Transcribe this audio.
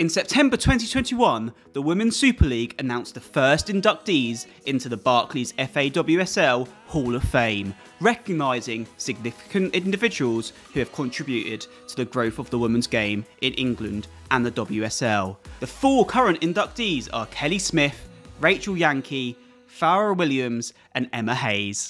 In September 2021, the Women's Super League announced the first inductees into the Barclays FA WSL Hall of Fame, recognising significant individuals who have contributed to the growth of the women's game in England and the WSL. The four current inductees are Kelly Smith, Rachel Yankey, Fara Williams and Emma Hayes.